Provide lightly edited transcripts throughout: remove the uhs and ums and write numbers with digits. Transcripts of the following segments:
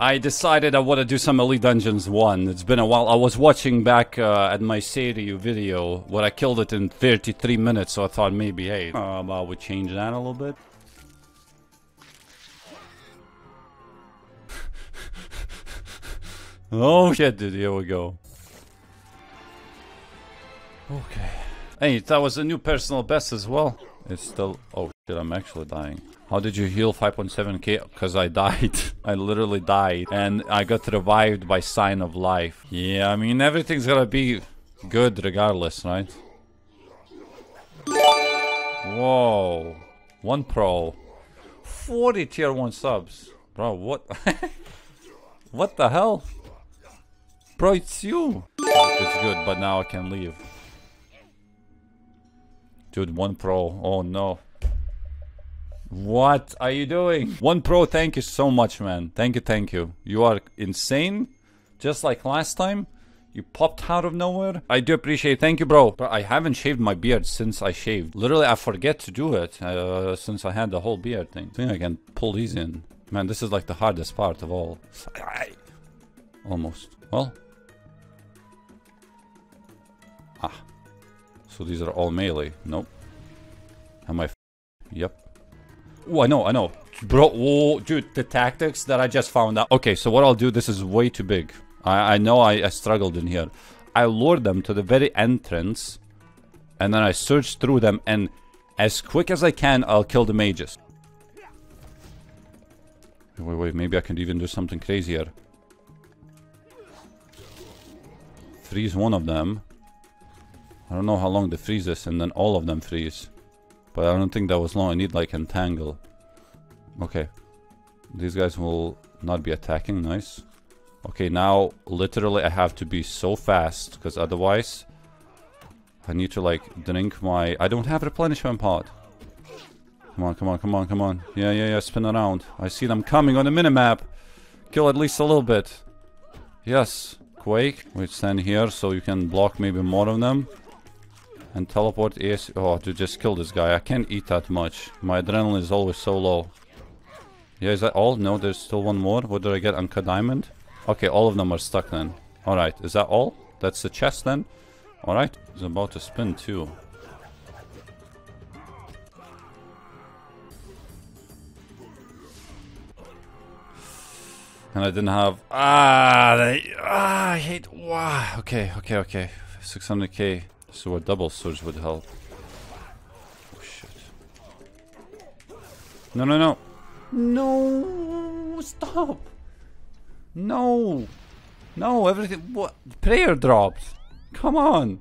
I decided I want to do some Elite Dungeons 1. It's been a while. I was watching back at my Seiryu video where I killed it in 33 minutes, so I thought maybe, hey, I would change that a little bit. Oh shit, dude, here we go. Okay. Hey, that was a new personal best as well. It's still... oh shit, I'm actually dying. How did you heal 5.7k? Because I died. I literally died. And I got revived by Sign of Life. Yeah, I mean, everything's gonna be good regardless, right? Whoa. 1 pro. 40 tier 1 subs. Bro, what? What the hell? Bro, it's you. It's good, but now I can leave. Dude, 1 pro. Oh no. What are you doing? 1 pro, thank you so much, man. Thank you, thank you. You are insane. Just like last time, you popped out of nowhere. I do appreciate it. Thank you, bro. But I haven't shaved my beard since I shaved. Literally, I forget to do it since I had the whole beard thing. I think I can pull these in. Man, this is like the hardest part of all. Almost. Well. Ah. So these are all melee. Nope. Am I... Yep. Oh, I know, I know. Bro, oh, dude, the tactics that I just found out. Okay, so what I'll do, this is way too big. I know I struggled in here. I lured them to the very entrance, and then I searched through them, and as quick as I can, I'll kill the mages. Wait, wait, maybe I can even do something crazier. Freeze one of them. I don't know how long they freeze this, and then all of them freeze. But I don't think that was long. I need like Entangle. Okay. These guys will not be attacking. Nice. Okay, now literally I have to be so fast. Because otherwise I need to like drink my... I don't have replenishment pot. Come on, come on, come on, come on. Yeah, yeah, yeah. Spin around. I see them coming on the minimap. Kill at least a little bit. Yes. Quake. Wait, stand here so you can block maybe more of them. And teleport ASC. Oh, to just kill this guy. I can't eat that much. My adrenaline is always so low. Yeah, is that all? No, there's still one more. What did I get? Uncut diamond? Okay, all of them are stuck then. Alright, is that all? That's the chest then? Alright. It's about to spin too. And I didn't have... I hate... Wow. Okay, okay, okay. 600k. So a double surge would help. Oh shit. No, no, no. No, stop. No. No, everything. What? Prayer dropped. Come on.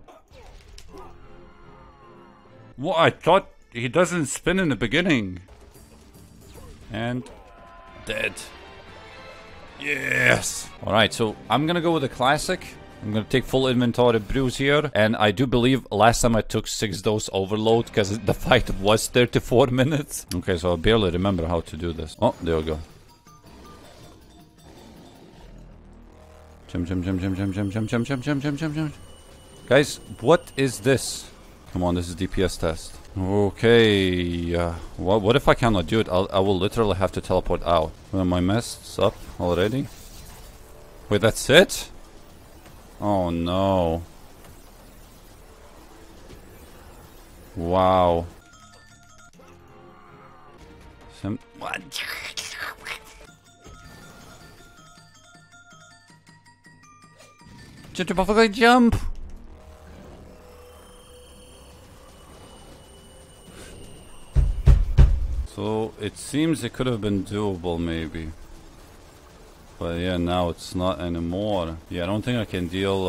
Well, I thought he doesn't spin in the beginning. And dead. Yes. Alright, so I'm gonna go with the classic. I'm gonna take full inventory brews here, and I do believe last time I took 6 dose overload because the fight was 34 minutes. Okay, so I barely remember how to do this. Oh, there we go. Jump, jump, jump, jump, jump, jump, jump, jump, jump, jump, jump, jump, jump. Guys, what is this? Come on, this is DPS test. Okay, what if I cannot do it? I will literally have to teleport out. Well, my mess's up already. Wait, that's it? Oh no. Wow. What? Jump! So it seems it could have been doable maybe. But yeah, now it's not anymore. Yeah, I don't think I can deal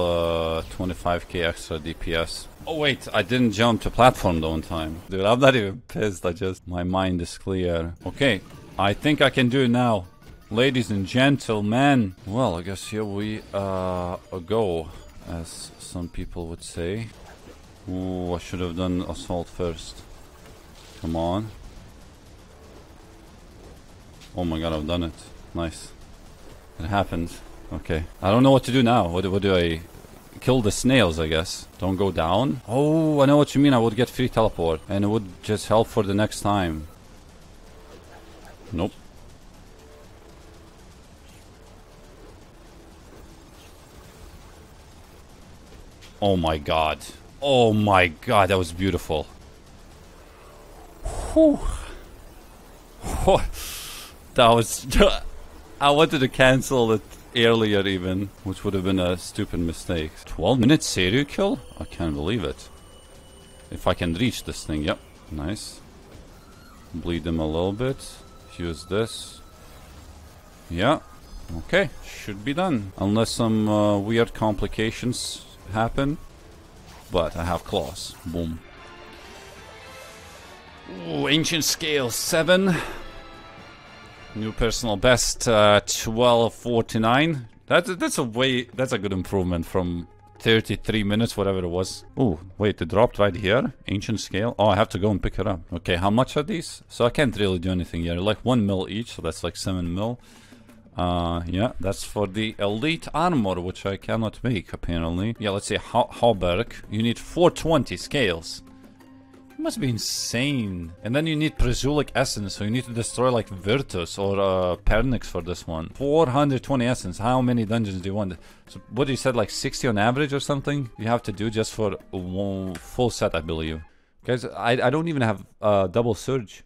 25k extra DPS. Oh wait, I didn't jump to platform the one time. Dude, I'm not even pissed. I just... my mind is clear. Okay, I think I can do it now. Ladies and gentlemen. Well, I guess here we go, as some people would say. Ooh, I should have done assault first. Come on. Oh my god, I've done it. Nice. It happened. Okay. I don't know what to do now. What do I... kill the snails, I guess. Don't go down. Oh, I know what you mean. I would get free teleport. And it would just help for the next time. Nope. Oh my god. Oh my god, that was beautiful. Whew. That was... I wanted to cancel it earlier even, which would have been a stupid mistake. 12-minute serial kill? I can't believe it. If I can reach this thing, yep. Nice. Bleed them a little bit. Use this. Yeah. Okay. Should be done. Unless some weird complications happen. But I have claws. Boom. Ooh, ancient scale 7. New personal best 1249. That's a good improvement from 33 minutes, whatever it was. Oh, wait, it dropped right here. Ancient scale. Oh, I have to go and pick it up. Okay, how much are these? So I can't really do anything here. Like 1 mil each, so that's like 7 mil. Yeah, that's for the elite armor, which I cannot make, apparently. Yeah, let's see. Hauberg. You need 420 scales. You must be insane. And then you need Prezulic Essence, so you need to destroy like Virtus or Pernix for this one. 420 Essence. How many dungeons do you want? So what you said, like 60 on average or something? You have to do just for one full set, I believe. Guys, I don't even have double surge.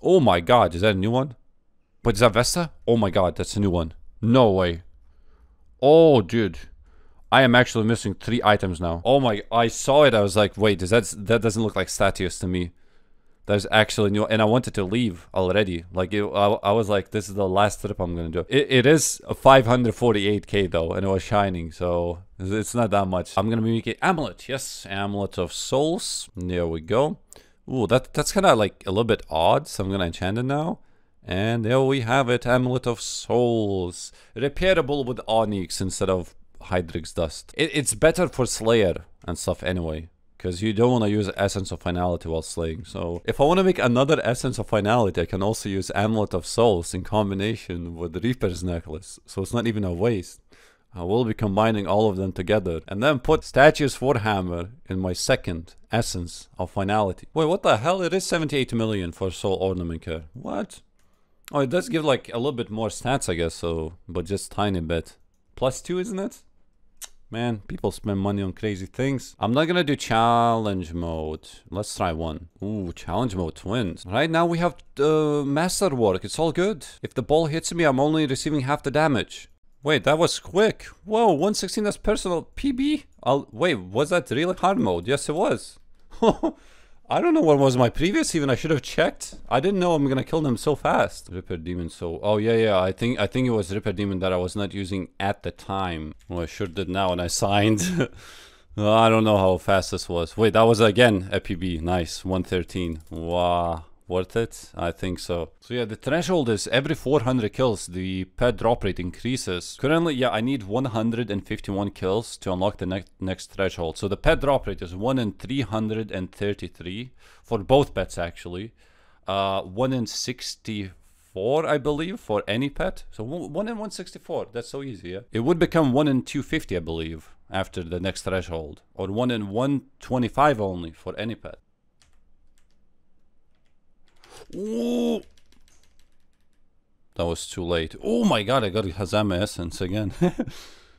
Oh my god, is that a new one? But is that Vesta? Oh my god, that's a new one. No way. Oh, dude. I am actually missing 3 items now. Oh my, I saw it, I was like, wait, that doesn't look like Statius to me. There's actually new, and I wanted to leave already. Like, I was like, this is the last trip I'm gonna do. It is a 548k though, and it was shining, so it's not that much. I'm gonna make it amulet, yes, amulet of souls. There we go. Ooh, that's kinda like a little bit odd, so I'm gonna enchant it now. And there we have it, amulet of souls. Repairable with onyx instead of Hydrix dust. It's better for Slayer and stuff anyway, because you don't want to use Essence of Finality while slaying. So if I want to make another Essence of Finality, I can also use Amulet of Souls in combination with Reaper's Necklace, so it's not even a waste. I will be combining all of them together and then put Statue's Warhammer in my second Essence of Finality. Wait, what the hell? It is 78 million for soul ornament care. What? Oh, it does give like a little bit more stats, I guess, so, but just tiny bit. +2, isn't it? Man, people spend money on crazy things. I'm not gonna do challenge mode. Let's try one. Ooh, challenge mode twins. Right now we have masterwork. It's all good. If the ball hits me, I'm only receiving half the damage. Wait, that was quick. Whoa, 116, that's personal PB. Wait, was that really hard mode? Yes, it was. I don't know what was my previous even. I should have checked. I didn't know I'm gonna kill them so fast. Ripper Demon, so... Oh, yeah, I think it was Ripper Demon that I was not using at the time. Well, I sure did now, and I signed. I don't know how fast this was. Wait, that was, again, a PB. Nice. 113. Wow. Worth it? I think so. So, yeah, the threshold is every 400 kills, the pet drop rate increases. Currently, yeah, I need 151 kills to unlock the next threshold. So the pet drop rate is 1 in 333 for both pets, actually. 1 in 64, I believe, for any pet. So 1 in 164, that's so easy, yeah? It would become 1 in 250, I believe, after the next threshold. Or 1 in 125 only for any pet. Ooh. That was too late. Oh my god, I got Hazama Essence again.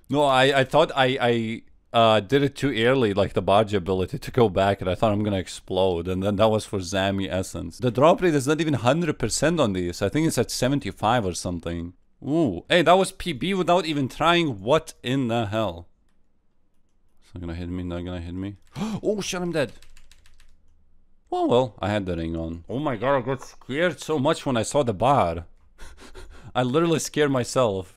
No, I thought I did it too early, like the barge ability, to go back, and I thought I'm gonna explode, and then that was for Zami Essence. The drop rate is not even 100% on these. I think it's at 75 or something. Ooh, hey, that was PB without even trying. What in the hell? It's not gonna hit me, not gonna hit me. Oh shit, I'm dead. Oh well, I had the ring on. Oh my god, I got scared so much when I saw the bar. I literally scared myself.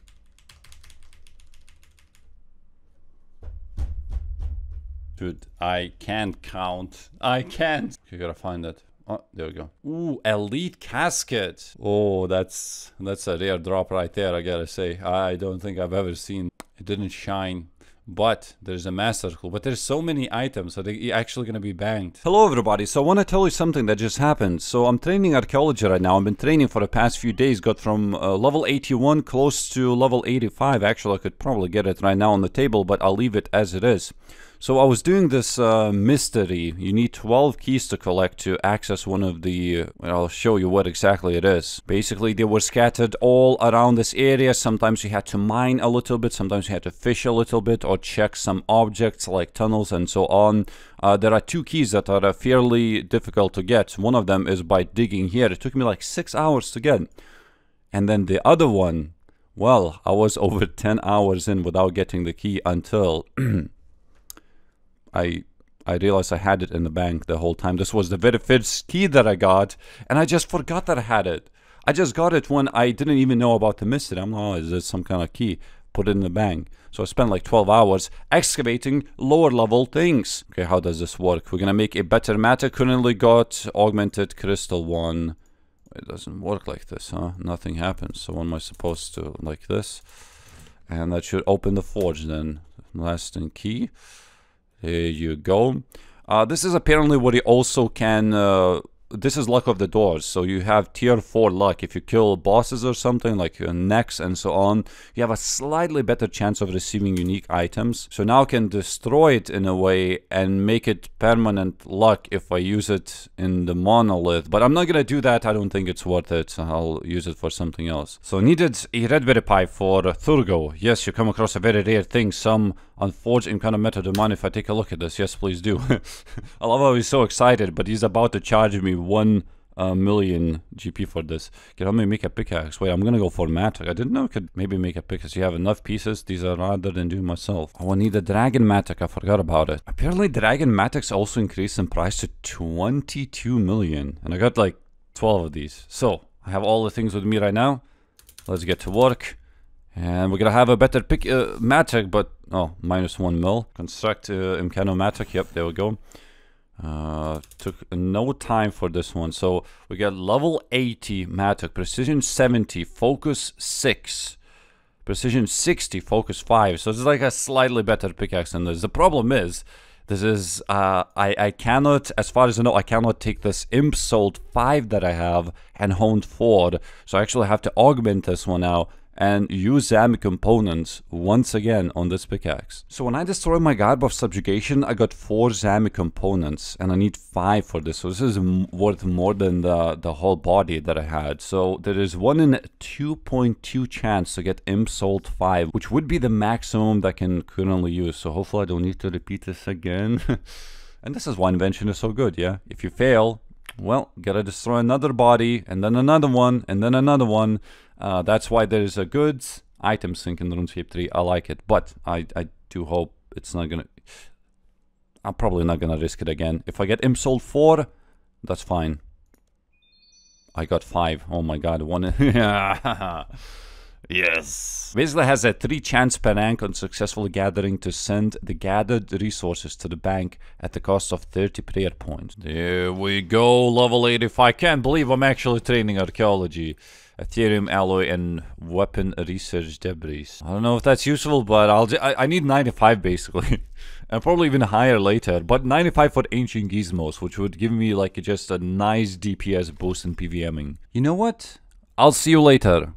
Dude, I can't count. I can't. You gotta find it. Oh, there we go. Ooh, elite casket. Oh, that's a rare drop right there, I gotta say. I don't think I've ever seen. It didn't shine. But there's a master clue, but there's so many items, so they're actually gonna be banked. Hello everybody, so I want to tell you something that just happened. So I'm training archaeology right now. I've been training for the past few days, got from level 81 close to level 85. Actually, I could probably get it right now on the table, but I'll leave it as it is. So I was doing this mystery. You need 12 keys to collect to access one of the... I'll show you what exactly it is. Basically, they were scattered all around this area. Sometimes you had to mine a little bit, sometimes you had to fish a little bit, or check some objects like tunnels and so on. There are two keys that are fairly difficult to get. One of them is by digging here. It took me like 6 hours to get. And then the other one, well, I was over 10 hours in without getting the key until I realized I had it in the bank the whole time. This was the very first key that I got, and I just forgot that I had it. I just got it when I didn't even know about the mystery. I'm like, oh, is this some kind of key? Put it in the bank. So I spent like 12 hours excavating lower level things. Okay, how does this work? We're gonna make a better matter. Currently got augmented crystal one. It doesn't work like this, huh? Nothing happens. So what am I supposed to, like this? And that should open the forge then. Lasting key. There you go. This is apparently what you also can... this is luck of the doors. So you have tier 4 luck. If you kill bosses or something, like necks and so on, you have a slightly better chance of receiving unique items. So now I can destroy it in a way and make it permanent luck if I use it in the monolith. But I'm not gonna do that. I don't think it's worth it. I'll use it for something else. So needed a redberry pie for Thurgo. Yes, you come across a very rare thing. Some unforged kind of method. Do mind if I take a look at this? Yes, please do. I love how he's so excited, but he's about to charge me 1 million GP for this. Can help me make a pickaxe. Wait, I'm gonna go for Mattock. I didn't know I could maybe make a pickaxe. You have enough pieces. These are rather than doing myself. Oh, I need a dragon matic. I forgot about it. Apparently, dragon matics also increased in price to 22 million. And I got like 12 of these. So, I have all the things with me right now. Let's get to work. And we're gonna have a better pick Mattock, but... Oh, -1 mil. Construct Imcano Mattock. Yep, there we go. Took no time for this one. So we got level 80 Mattock, precision 70, focus 6, precision 60, focus 5. So it's like a slightly better pickaxe than this. The problem is, this is I cannot, as far as I know, I cannot take this Imsol 5 that I have and honed 4. So I actually have to augment this one now and use Zami components once again on this pickaxe. So when I destroy my garb of subjugation, I got 4 Zami components, and I need 5 for this. So this is worth more than the whole body that I had. So there is 1 in 2.2 chance to get Imsol 5, which would be the maximum that I can currently use. So hopefully I don't need to repeat this again. And this is why invention is so good, yeah? If you fail, well, gotta destroy another body, and then another one, and then another one. That's why there is a good item sync in RuneScape 3. I like it, but I do hope it's not gonna... I'm probably not gonna risk it again. If I get Imsol 4, that's fine. I got 5. Oh my god, 1... Yes. Basically has a 3 chance per rank on successful gathering to send the gathered resources to the bank at the cost of 30 prayer points. There we go, level 85. I can't believe I'm actually training archaeology, ethereum alloy, and weapon research debris. I don't know if that's useful, but I need 95 basically. And probably even higher later, but 95 for ancient gizmos, which would give me like just a nice DPS boost in PVMing. You know what? I'll see you later.